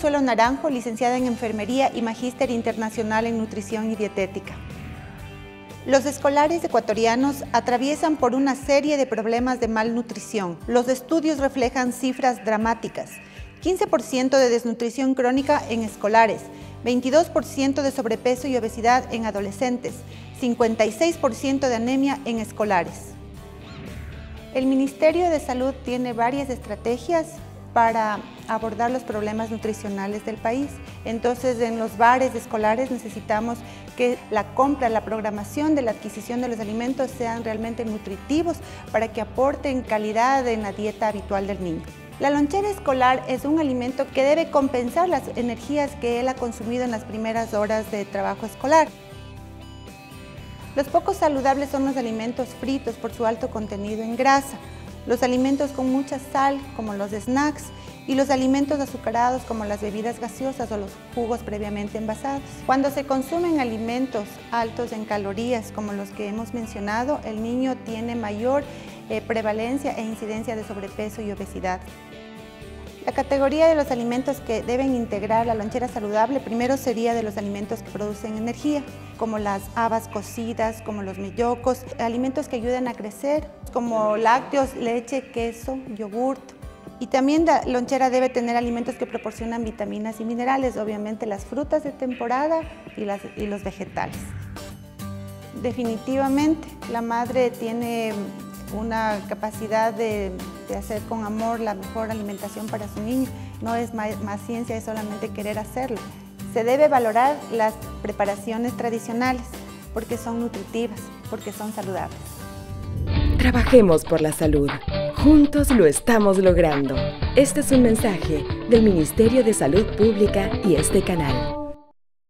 Consuelo Naranjo, licenciada en Enfermería y magíster internacional en Nutrición y Dietética. Los escolares ecuatorianos atraviesan por una serie de problemas de malnutrición. Los estudios reflejan cifras dramáticas. 15% de desnutrición crónica en escolares, 22% de sobrepeso y obesidad en adolescentes, 56% de anemia en escolares. El Ministerio de Salud tiene varias estrategias para abordar los problemas nutricionales del país. Entonces, en los bares escolares necesitamos que la compra, la programación de la adquisición de los alimentos sean realmente nutritivos para que aporten calidad en la dieta habitual del niño. La lonchera escolar es un alimento que debe compensar las energías que él ha consumido en las primeras horas de trabajo escolar. Los poco saludables son los alimentos fritos por su alto contenido en grasa, los alimentos con mucha sal, como los snacks, y los alimentos azucarados, como las bebidas gaseosas o los jugos previamente envasados. Cuando se consumen alimentos altos en calorías, como los que hemos mencionado, el niño tiene mayor prevalencia e incidencia de sobrepeso y obesidad. La categoría de los alimentos que deben integrar la lonchera saludable primero sería de los alimentos que producen energía, como las habas cocidas, como los mellocos, alimentos que ayudan a crecer, como lácteos, leche, queso, yogurt. Y también la lonchera debe tener alimentos que proporcionan vitaminas y minerales, obviamente las frutas de temporada y los vegetales. Definitivamente, la madre tiene una capacidad de hacer con amor la mejor alimentación para su niño. No es más ciencia, es solamente querer hacerlo. Se debe valorar las preparaciones tradicionales porque son nutritivas, porque son saludables. Trabajemos por la salud. Juntos lo estamos logrando. Este es un mensaje del Ministerio de Salud Pública y este canal.